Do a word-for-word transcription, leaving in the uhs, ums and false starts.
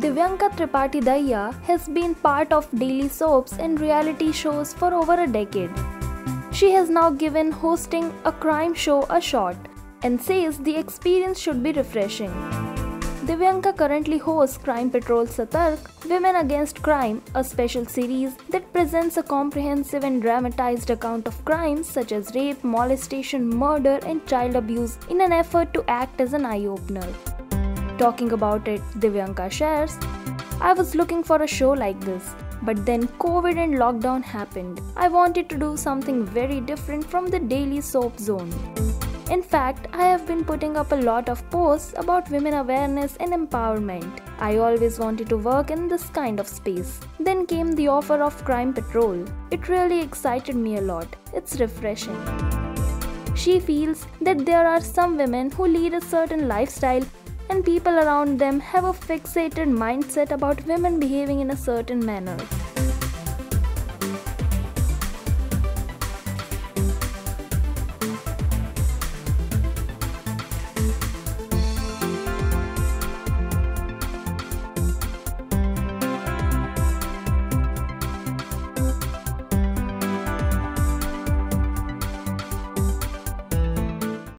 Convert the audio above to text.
Divyanka Tripathi Dahiya has been part of daily soaps and reality shows for over a decade. She has now given hosting a crime show a shot and says the experience should be refreshing. Divyanka currently hosts Crime Patrol Satark: Women Against Crime, a special series that presents a comprehensive and dramatized account of crimes such as rape, molestation, murder and child abuse in an effort to act as an eye-opener. Talking about it, Divyanka shares, "I was looking for a show like this, but then COVID and lockdown happened. I wanted to do something very different from the daily soap zone. In fact, I have been putting up a lot of posts about women awareness and empowerment. I always wanted to work in this kind of space. Then came the offer of Crime Patrol. It really excited me a lot. It's refreshing." She feels that there are some women who lead a certain lifestyle and people around them have a fixated mindset about women behaving in a certain manner.